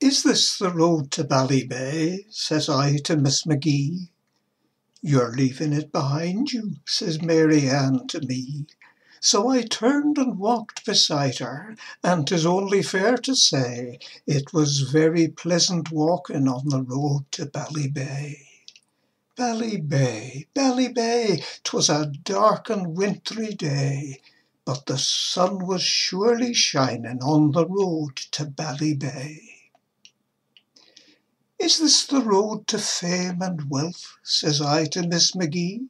"Is this the road to Ballybay?" says I to Miss McGee. "You're leaving it behind you," says Mary Ann to me. So I turned and walked beside her, and 'tis only fair to say it was very pleasant walking on the road to Ballybay. Ballybay, Ballybay, 'twas a dark and wintry day, but the sun was surely shining on the road to Ballybay. "Is this the road to fame and wealth?" says I to Miss McGee.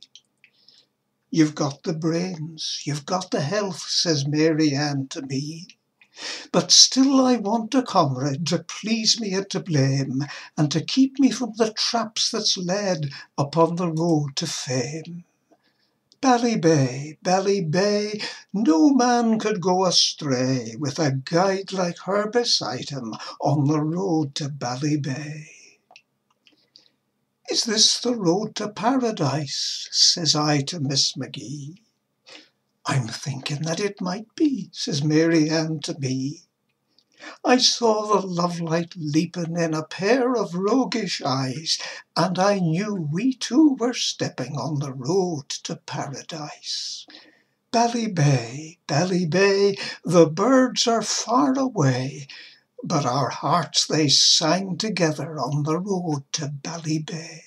"You've got the brains, you've got the health," says Mary Ann to me. "But still I want a comrade to please me and to blame, and to keep me from the traps that's led upon the road to fame. Ballybay, Ballybay, no man could go astray with a guide like her beside him on the road to Ballybay." "Is this the road to paradise?" says I to Miss McGee. "I'm thinking that it might be," says Mary Ann to me. I saw the love light leaping in a pair of roguish eyes, and I knew we two were stepping on the road to paradise. Ballybay, Ballybay, the birds are far away, but our hearts they sang together on the road to Ballybay.